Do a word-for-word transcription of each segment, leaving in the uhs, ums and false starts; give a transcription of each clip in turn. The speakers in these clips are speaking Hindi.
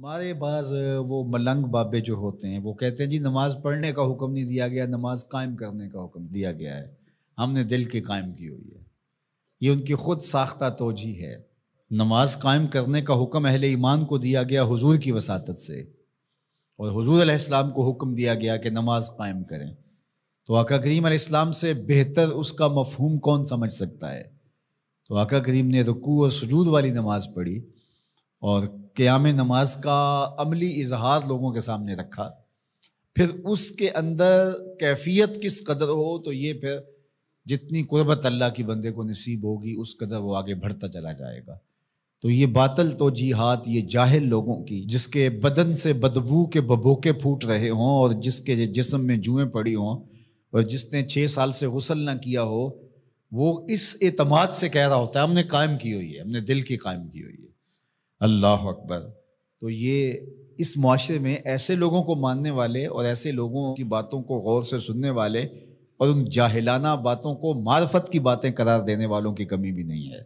हमारे बाज़ वो मलंग बाबे जो होते हैं वो कहते हैं जी नमाज पढ़ने का हुक्म नहीं दिया गया, नमाज कायम करने का हुक्म दिया गया है, हमने दिल के कायम की हुई है। ये उनकी खुद साख्ता तोजी है। नमाज कायम करने का हुक्म अहले ईमान को दिया गया हुजूर की वसातत से, और हुजूर अलैहिस्सलाम को हुक्म दिया गया कि नमाज कायम करें। तो आका करीम अलैहिस्सलाम से बेहतर उसका मफहूम कौन समझ सकता है। तो आका करीम ने रुकू और सुजूद वाली नमाज पढ़ी और क़याम नमाज का अमली इजहार लोगों के सामने रखा। फिर उसके अंदर कैफियत किस कदर हो तो ये फिर जितनी कुर्बत अल्लाह की बंदे को नसीब होगी उस कदर वो आगे बढ़ता चला जाएगा। तो ये बातल तो जीहात ये जाहिल लोगों की, जिसके बदन से बदबू के बबोके फूट रहे हों और जिसके जिस्म में जुएँ पड़ी हों और जिसने छः साल से गुस्ल ना किया हो, वो इस एतमाद से कह रहा होता है हमने कायम की हुई है, हमने दिल की कायम की हुई है। अल्लाह अकबर। तो ये इस माशरे में ऐसे लोगों को मानने वाले और ऐसे लोगों की बातों को गौर से सुनने वाले और उन जाहिलाना बातों को मार्फत की बातें करार देने वालों की कमी भी नहीं है।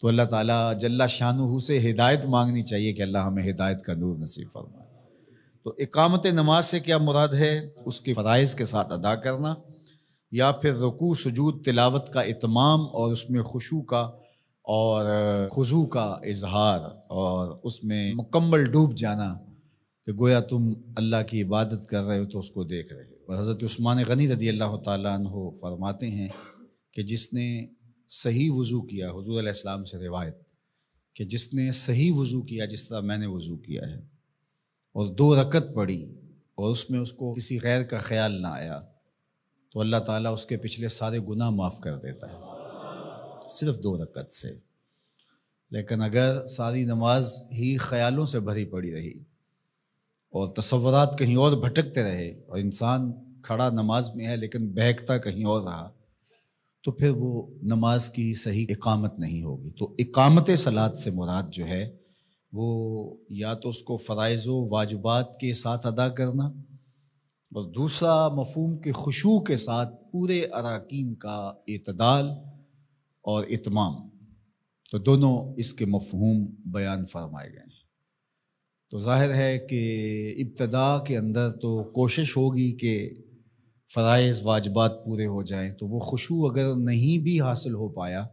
तो अल्लाह ताला जल्ला शानुहू से हिदायत मांगनी चाहिए कि अल्लाह हमें हिदायत का नूर नसीब फरमाए। तो इकामत नमाज से क्या मुराद है, उसकी फ़राइज़ के साथ अदा करना, या फिर रुकू सुजूद तिलावत का इतमाम और उसमें खुशू का और खुजू का इजहार और उसमें मुकम्मल डूब जाना कि गोया तुम अल्लाह की इबादत कर रहे हो तो उसको देख रहे हो। और हज़रत उस्मान गनी रदी अल्लाह ताला अन्हु फरमाते हैं कि जिसने सही वज़ू किया, हुजूर अलैहिस्सलाम से रिवायत कि जिसने सही वज़ू किया जिस तरह मैंने वज़ू किया है और दो रकत पढ़ी और उसमें उसको किसी गैर का ख्याल ना आया तो अल्लाह ताला उसके पिछले सारे गुनाह माफ़ कर देता है, सिर्फ दो रकत से। लेकिन अगर सारी नमाज ही ख्यालों से भरी पड़ी रही और तसव्वुरात कहीं और भटकते रहे और इंसान खड़ा नमाज में है लेकिन बहकता कहीं और रहा तो फिर वो नमाज की सही इकामत नहीं होगी। तो इकामत सलात से मुराद जो है वो या तो उसको फ़राइज़ व वाजिबात के साथ अदा करना और दूसरा मफहूम के खुशू के साथ पूरे अराकीन का इतदाल और इतमाम। तो दोनों इसके मफहूम बयान फरमाए गए हैं। तो जाहिर है कि इब्तदा के अंदर तो कोशिश होगी कि फ़राइज़ वाजिबात पूरे हो जाएं, तो वो खुशू अगर नहीं भी हासिल हो पाया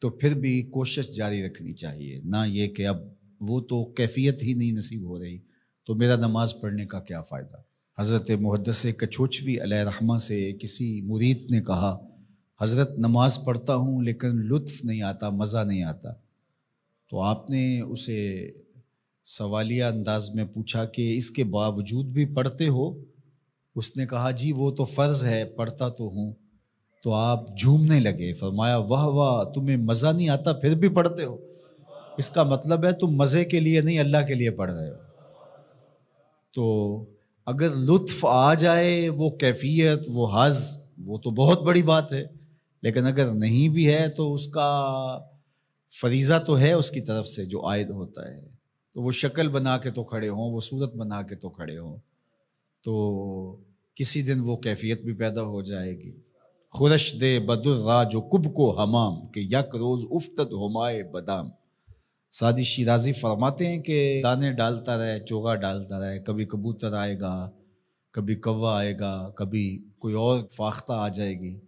तो फिर भी कोशिश जारी रखनी चाहिए, ना ये कि अब वो तो कैफियत ही नहीं नसीब हो रही तो मेरा नमाज पढ़ने का क्या फ़ायदा। हज़रत मुहद्दिस कछोचवी अलैहिर्रहमा से किसी मुरीद ने कहा हज़रत नमाज पढ़ता हूँ लेकिन लुत्फ़ नहीं आता, मज़ा नहीं आता। तो आपने उसे सवालिया अंदाज में पूछा कि इसके बावजूद भी पढ़ते हो। उसने कहा जी वो तो फ़र्ज़ है, पढ़ता तो हूँ। तो आप झूमने लगे। फरमाया वाह वाह, तुम्हें मज़ा नहीं आता फिर भी पढ़ते हो, इसका मतलब है तुम मज़े के लिए नहीं अल्लाह के लिए पढ़ रहे हो। तो अगर लुत्फ़ आ जाए, वो कैफियत, वो हज़, वो तो बहुत बड़ी बात है, लेकिन अगर नहीं भी है तो उसका फरीज़ा तो है उसकी तरफ से जो आयद होता है। तो वो शक्ल बना के तो खड़े हों, वो सूरत बना के तो खड़े हों, तो किसी दिन वो कैफियत भी पैदा हो जाएगी। खुरश दे बदुर्रा जो कुब को हमाम के यक रोज़ उफ्तद हमाए बदाम। सादी शिराज़ी फरमाते हैं कि दाने डालता रहे, चोगा डालता रहे, कभी कबूतर आएगा, कभी कौवा आएगा, कभी कोई और फाख्ता आ जाएगी,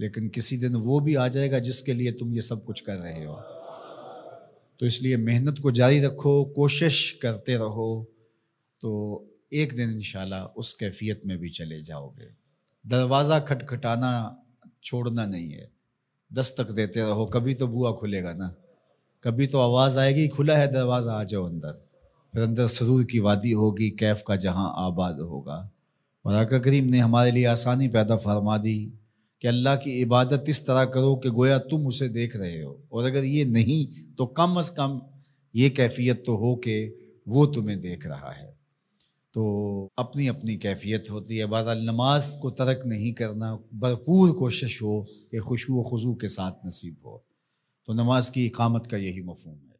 लेकिन किसी दिन वो भी आ जाएगा जिसके लिए तुम ये सब कुछ कर रहे हो। तो इसलिए मेहनत को जारी रखो, कोशिश करते रहो, तो एक दिन इंशाल्लाह उस कैफियत में भी चले जाओगे। दरवाज़ा खटखटाना छोड़ना नहीं है, दस्तक देते रहो। कभी तो बुआ खुलेगा ना, कभी तो आवाज़ आएगी खुला है दरवाज़ा, आ जाओ अंदर। फिर अंदर सुरूर की वादी होगी, कैफ का जहां आबाद होगा। और आका करीम ने हमारे लिए आसानी पैदा फरमा दी कि अल्लाह की इबादत इस तरह करो कि गोया तुम उसे देख रहे हो, और अगर ये नहीं तो कम अज़ कम ये कैफियत तो हो कि वो तुम्हें देख रहा है। तो अपनी अपनी कैफियत होती है। बहरहाल नमाज को तर्क नहीं करना, भरपूर कोशिश हो कि खुशू व खुजू के साथ नसीब हो। तो नमाज की इकामत का यही मफ़हूम है।